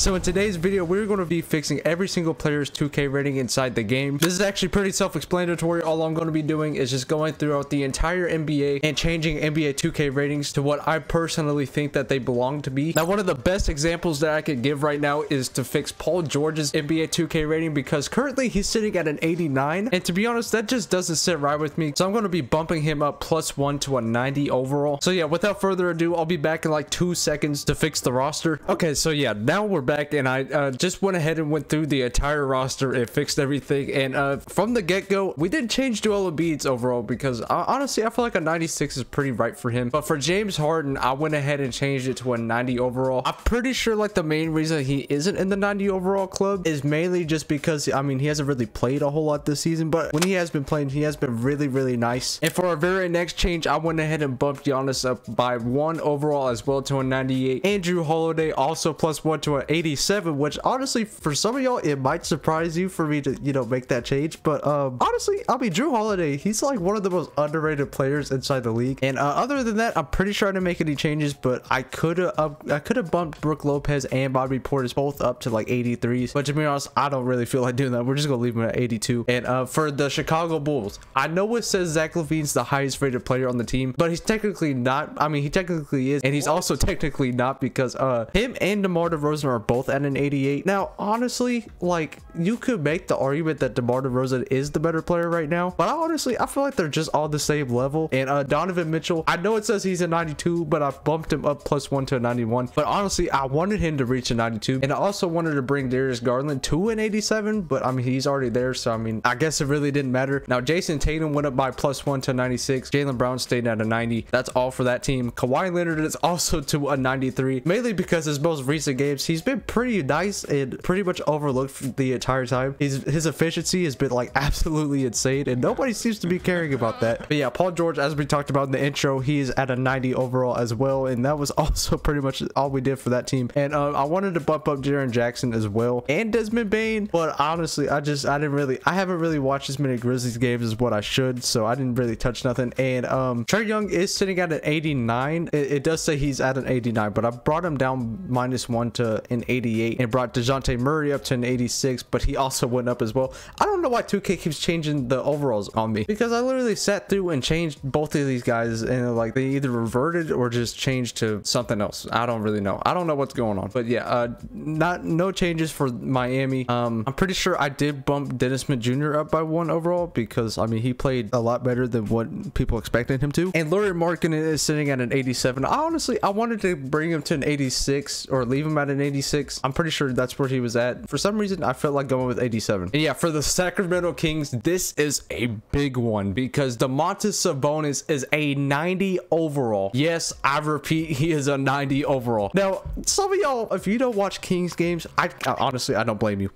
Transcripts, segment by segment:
So in today's video, we're going to be fixing every single player's 2K rating inside the game. This is actually pretty self-explanatory. All I'm going to be doing is just going throughout the entire NBA and changing NBA 2K ratings to what I personally think that they belong to be. Now, one of the best examples that I could give right now is to fix Paul George's NBA 2K rating, because currently he's sitting at an 89, and to be honest, that just doesn't sit right with me. So I'm going to be bumping him up +1 to a 90 overall. So yeah, without further ado, I'll be back in like 2 seconds to fix the roster. Okay, so yeah, now we're back, and I just went ahead and went through the entire roster and fixed everything. And from the get-go, we didn't change Duel of Beads overall, because honestly, I feel like a 96 is pretty right for him. But for James Harden, I went ahead and changed it to a 90 overall. I'm pretty sure like the main reason he isn't in the 90 overall club is mainly just because, I mean, he hasn't really played a whole lot this season, but when he has been playing, he has been really nice. And for our very next change, I went ahead and bumped Giannis up by 1 overall as well to a 98. Andrew Holiday also +1 to an 87, which honestly, for some of y'all, it might surprise you for me to, you know, make that change. But honestly, I mean, Jrue Holiday, he's like one of the most underrated players inside the league. And other than that, I'm pretty sure I didn't make any changes, but I could have bumped Brook Lopez and Bobby Portis both up to like 83s. But to be honest, I don't really feel like doing that. We're just gonna leave him at 82. And for the Chicago Bulls, I know it says Zach LaVine's the highest rated player on the team, but he's technically not. I mean, he technically is, and he's also technically not, because him and DeMar DeRozan are both at an 88. Now, honestly, like, you could make the argument that DeMar DeRozan is the better player right now, but I feel like they're just all the same level. And Donovan Mitchell, I know it says he's a 92, but I bumped him up +1 to a 91. But honestly, I wanted him to reach a 92, and I also wanted to bring Darius Garland to an 87, but I mean, he's already there, so I mean, I guess it really didn't matter. Now, Jason Tatum went up by +1 to 96. Jaylen Brown stayed at a 90. That's all for that team. Kawhi Leonard is also to a 93, mainly because his most recent games, he's been pretty nice and pretty much overlooked the entire time. His efficiency has been like absolutely insane, and nobody seems to be caring about that. But yeah, Paul George, as we talked about in the intro, he is at a 90 overall as well, and that was also pretty much all we did for that team. And I wanted to bump up Jaren Jackson as well, and Desmond Bain, but honestly, I haven't really watched as many Grizzlies games as what I should, so I didn't really touch nothing. And Trae Young is sitting at an 89. It does say he's at an 89, but I brought him down -1 to an 88 and brought DeJounte Murray up to an 86, but he also went up as well. I don't know why 2K keeps changing the overalls on me, because I literally sat through and changed both of these guys, and like they either reverted or just changed to something else. I don't really know. I don't know what's going on. But yeah, no changes for Miami. I'm pretty sure I did bump Dennis Smith Jr up by 1 overall, because I mean, he played a lot better than what people expected him to. And Larry Markin is sitting at an 87. I wanted to bring him to an 86 or leave him at an 86. I'm pretty sure that's where he was at. For some reason, I felt like going with 87. And yeah, for the Sacramento Kings, this is a big one, because Domantas Sabonis is a 90 overall. Yes, I repeat, he is a 90 overall. Now, some of y'all, if you don't watch Kings games, I honestly don't blame you.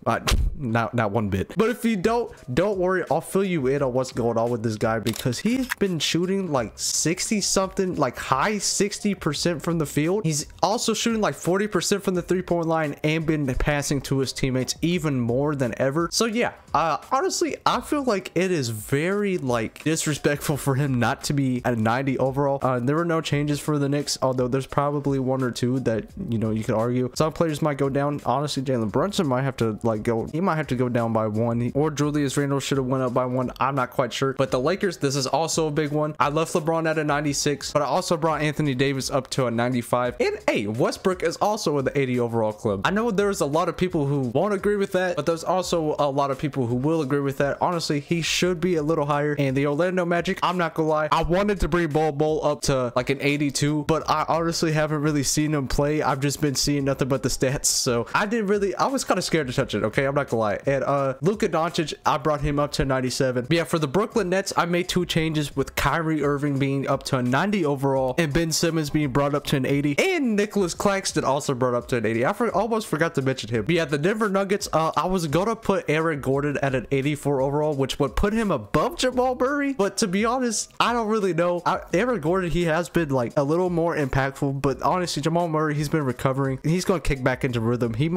Not one bit. But if you don't worry, I'll fill you in on what's going on with this guy, because he's been shooting like 60 something, like high 60% from the field. He's also shooting like 40% from the three-point line, and been passing to his teammates even more than ever. So yeah, honestly, I feel like it is very like disrespectful for him not to be at 90 overall. There were no changes for the Knicks, although there's probably 1 or 2 that, you know, you could argue some players might go down. Honestly, Jalen Brunson might have to go down by 1, or Julius Randle should have went up by 1. I'm not quite sure. But the Lakers, this is also a big one. I left LeBron at a 96, but I also brought Anthony Davis up to a 95. And hey, Westbrook is also in the 80 overall club. I know there's a lot of people who won't agree with that, but there's also a lot of people who will agree with that. Honestly, he should be a little higher. And the Orlando Magic, I'm not gonna lie, I wanted to bring Bol Bol up to like an 82, but I honestly haven't really seen him play. I've just been seeing nothing but the stats, so I was kind of scared to touch it. Okay, I'm not gonna lie. And Luka Doncic, I brought him up to 97. But yeah, for the Brooklyn Nets, I made 2 changes, with Kyrie Irving being up to a 90 overall, and Ben Simmons being brought up to an 80, and Nicholas Claxton also brought up to an 80. I almost forgot to mention him. But yeah, the Denver Nuggets, I was gonna put Aaron Gordon at an 84 overall, which would put him above Jamal Murray, but to be honest, I don't really know. Aaron Gordon, he has been like a little more impactful, but honestly, Jamal Murray, he's been recovering. He's gonna kick back into rhythm. He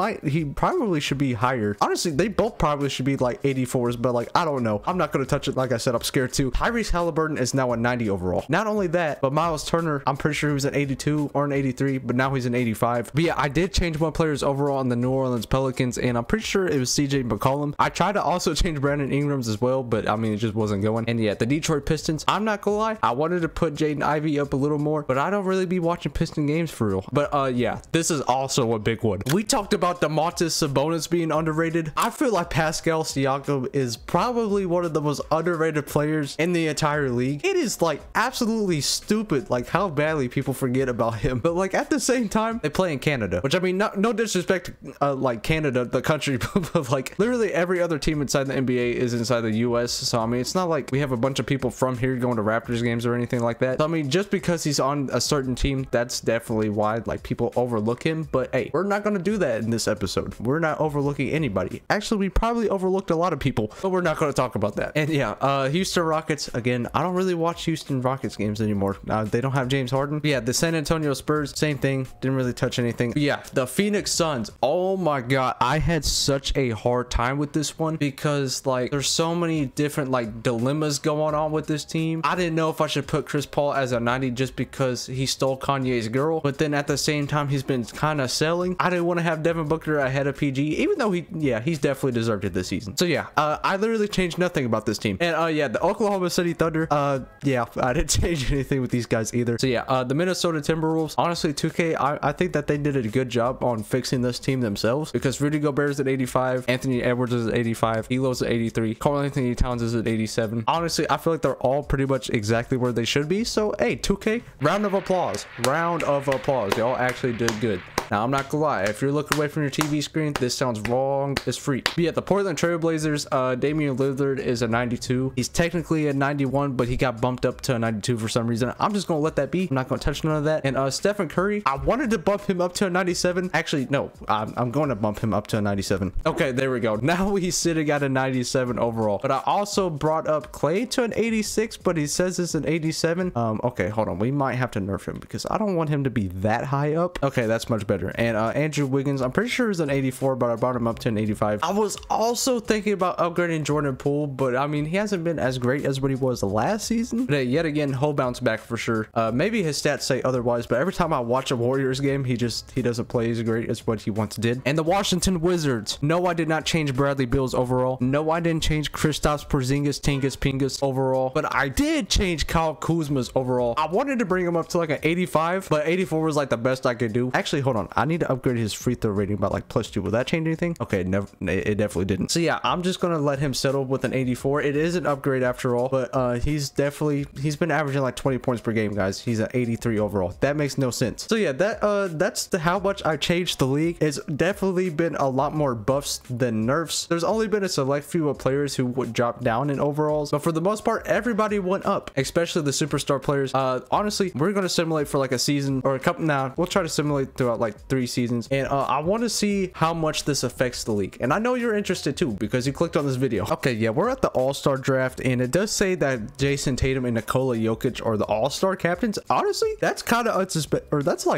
probably should be higher. Honestly, they both probably should be like 84s, but like, I don't know. I'm not gonna touch it. Like I said, I'm scared too. Tyrese Halliburton is now a 90 overall. Not only that, but Miles Turner, I'm pretty sure he was an 82 or an 83, but now he's an 85. But yeah, I did change one players overall in the New Orleans Pelicans, and I'm pretty sure it was CJ McCollum. I tried to also change Brandon Ingram's as well, but I mean, it just wasn't going. And yeah, the Detroit Pistons, I'm not gonna lie, I wanted to put Jaden Ivey up a little more, but I don't really be watching Piston games for real. But yeah, this is also a big one. We talked about Domantas Sabonis being underrated. I feel like Pascal Siakam is probably one of the most underrated players in the entire league. It is like absolutely stupid like how badly people forget about him, but like at the same time they play in Canada, which I mean, no disrespect to, like Canada the country, but like literally every other team inside the NBA is inside the US, so I mean it's not like we have a bunch of people from here going to Raptors games or anything like that. So I mean, just because he's on a certain team, that's definitely why like people overlook him. But hey, we're not gonna do that in this episode. We're not overlooking anybody. Actually, we probably overlooked a lot of people, but we're not gonna talk about that. And yeah, Houston Rockets, again, I don't really watch Houston Rockets games anymore. They don't have James Harden. Yeah, the San Antonio Spurs, same thing, didn't really touch anything. Yeah, the Phoenix Suns, oh my god, I had such a hard time with this one because like there's so many different like dilemmas going on with this team. I didn't know if I should put Chris Paul as a 90 just because he stole Kanye's girl, but then at the same time he's been kind of selling. I didn't want to have Devin Booker ahead of PG, even though he's definitely deserved it this season. So yeah, I literally changed nothing about this team. And yeah, the Oklahoma City Thunder, yeah, I didn't change anything with these guys either. So yeah, the Minnesota Timberwolves, honestly 2K, I think that they did a good job on fixing this team themselves, because Rudy Gobert is at 85, Anthony Edwards is at 85, Elo's at 83, Karl Anthony Towns is at 87. Honestly, I feel like they're all pretty much exactly where they should be. So hey, 2K, round of applause, y'all actually did good. Now, I'm not gonna lie, if you're looking away from your TV screen, this sounds wrong as freak. But yeah, the Portland Trailblazers, Damian Lillard is a 92. He's technically a 91, but he got bumped up to a 92 for some reason. I'm just gonna let that be. I'm not gonna touch none of that. And Stephen Curry, I wanted to bump him up to a 97. Actually, no, I'm going to bump him up to a 97. Okay, there we go. Now he's sitting at a 97 overall. But I also brought up Clay to an 86, but he says it's an 87. Okay, hold on. We might have to nerf him because I don't want him to be that high up. Okay, that's much better. And Andrew Wiggins, I'm pretty sure is an 84, but I brought him up to an 85. I was also thinking about upgrading Jordan Poole, but I mean, he hasn't been as great as what he was last season. But yet again, he'll bounce back for sure. Maybe his stats say otherwise, but every time I watch a Warriors game, he doesn't play as great as what he once did. And the Washington Wizards, no, I did not change Bradley Beal's overall. No, I didn't change Kristaps Porzingis, Tingus, Pingus overall, but I did change Kyle Kuzma's overall. I wanted to bring him up to like an 85, but 84 was like the best I could do. Actually, hold on. I need to upgrade his free throw rating by like +2. Will that change anything? Okay, never. It definitely didn't. So yeah, I'm just gonna let him settle with an 84. It is an upgrade after all, but he's been averaging like 20 points per game, guys. He's an 83 overall. That makes no sense. So yeah, that's how much I changed the league. It's definitely been a lot more buffs than nerfs. There's only been a select few of players who would drop down in overalls, but for the most part, everybody went up, especially the superstar players. Honestly, we're gonna simulate for like a season or a couple. Now we'll try to simulate throughout like 3 seasons, and I want to see how much this affects the league. And I know you're interested too because you clicked on this video. Okay, yeah, we're at the all-star draft, and it does say that Jason Tatum and Nikola Jokic are the all-star captains. Honestly, that's kind of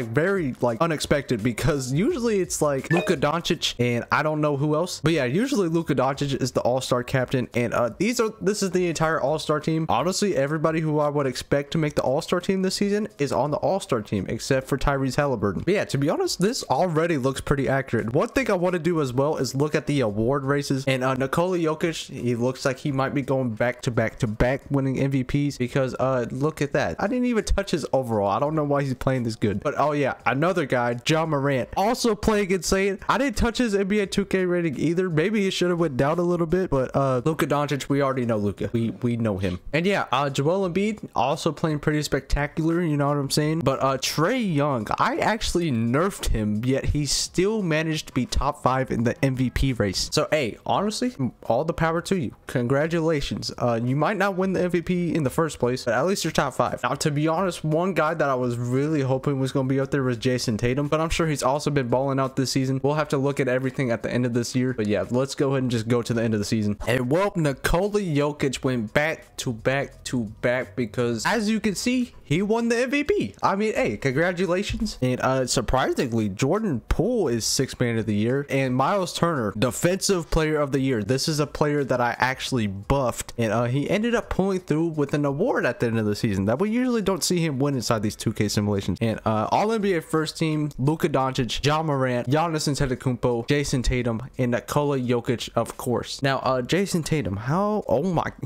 very unexpected, because usually it's like Luka Doncic and I don't know who else. But yeah, usually Luka Doncic is the all-star captain, and this is the entire all-star team. Honestly, everybody who I would expect to make the all-star team this season is on the all-star team except for Tyrese Halliburton. But yeah, to be honest, this already looks pretty accurate. One thing I want to do as well is look at the award races, and Nikola Jokic, he looks like he might be going back-to-back-to-back winning MVPs, because look at that. I didn't even touch his overall. I don't know why he's playing this good. But oh yeah, another guy, John Morant, also playing insane. I didn't touch his NBA 2K rating either. Maybe he should have went down a little bit, but Luka Doncic, we already know Luka. We know him. And yeah, Joel Embiid also playing pretty spectacular, you know what I'm saying? But Trae Young, I actually nerfed him, yet he still managed to be top 5 in the MVP race. So hey, honestly, all the power to you. Congratulations. You might not win the MVP in the first place, but at least you're top 5. Now, to be honest, one guy that I was really hoping was going to be up there was Jason Tatum, but I'm sure he's also been balling out this season. We'll have to look at everything at the end of this year, but yeah, let's go ahead and just go to the end of the season. And well, Nikola Jokic went back-to-back-to-back because, as you can see, he won the MVP. I mean, hey, congratulations. And surprising surprisingly, Jordan Poole is Sixth Man of the Year, and Miles Turner, Defensive Player of the Year. This is a player that I actually buffed, and he ended up pulling through with an award at the end of the season that we usually don't see him win inside these 2K simulations. And All NBA First Team, Luka Doncic, John Morant, Giannis Antetokounmpo, Jason Tatum, and Nikola Jokic, of course. Now, Jason Tatum,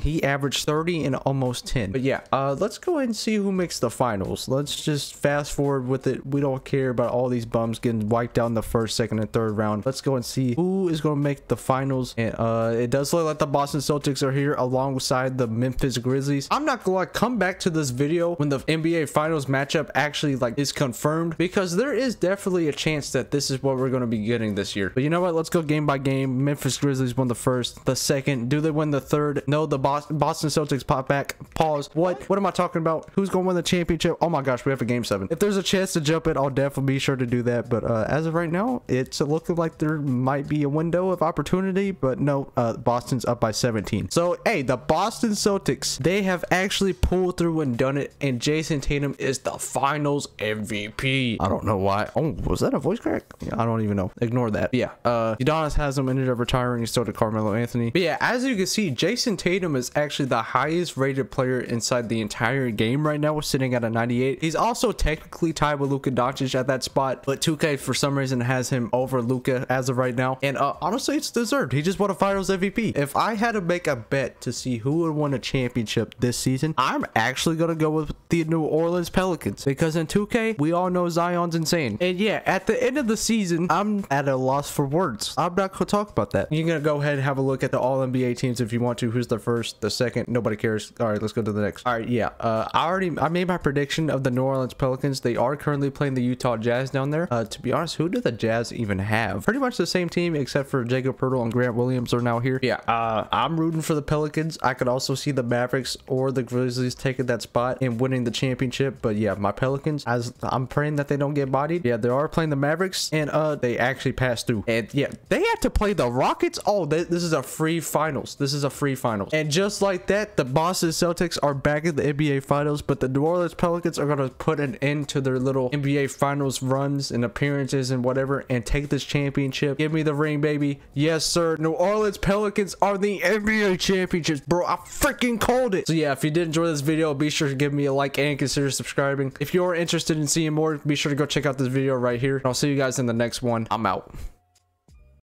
he averaged 30 and almost 10. But yeah, let's go ahead and see who makes the finals. Let's just fast forward with it. We don't care about all these bums getting wiped out in the first, second, and third round. Let's go and see who is going to make the finals. And it does look like the Boston Celtics are here alongside the Memphis Grizzlies. I'm not gonna come back to this video when the NBA Finals matchup actually is confirmed, because there is definitely a chance that this is what we're going to be getting this year. But you know what? Let's go game by game. Memphis Grizzlies won the first, the second. Do they win the third? No, the Boston Celtics pop back. Pause. What am I talking about? Who's going to win the championship? Oh my gosh, we have a Game 7. If there's a chance to jump it, I'll definitely be sure to do that. But as of right now, it's looking like there might be a window of opportunity, but no, Boston's up by 17. So hey, the Boston Celtics, they have actually pulled through and done it, and Jason Tatum is the Finals MVP. I don't know why. Oh, was that a voice crack? Yeah, I don't even know. Ignore that. But yeah, Giannis has him, ended up retiring, so did Carmelo Anthony. But yeah, as you can see, Jason Tatum is actually the highest rated player inside the entire game right now. We're sitting at a 98. He's also technically tied with Luka Doncic at that spot, but 2K for some reason has him over Luka as of right now. And honestly, it's deserved. He just won a Finals MVP. If I had to make a bet to see who would win a championship this season, I'm actually gonna go with the New Orleans Pelicans, because in 2K, we all know Zion's insane. And yeah, at the end of the season, I'm at a loss for words. I'm not gonna talk about that. You're gonna go ahead and have a look at the All-NBA teams if you want to. Who's the first, the second? Nobody cares. All right, let's go to the next. All right, yeah. I made my prediction of the New Orleans Pelicans. They are currently playing the Utah Jazz down there. To be honest, who do the Jazz even have? Pretty much the same team, except for Jacob Poeltl and Grant Williams are now here. Yeah, I'm rooting for the Pelicans. I could also see the Mavericks or the Grizzlies taking that spot and winning the championship. But yeah, my Pelicans, as I'm praying that they don't get bodied. Yeah, they are playing the Mavericks, and they actually passed through. And yeah, they had to play the Rockets. Oh, this is a free finals. This is a free finals. And just like that, the Boston Celtics are back in the NBA Finals, but the New Orleans Pelicans are going to put an end to their little NBA Finals runs and appearances and whatever, and take this championship. Give me the ring, baby. Yes, sir. New Orleans Pelicans are the NBA championships, bro. I freaking called it. So yeah, if you did enjoy this video, be sure to give me a like and consider subscribing. If you're interested in seeing more, be sure to go check out this video right here. I'll see you guys in the next one. I'm out.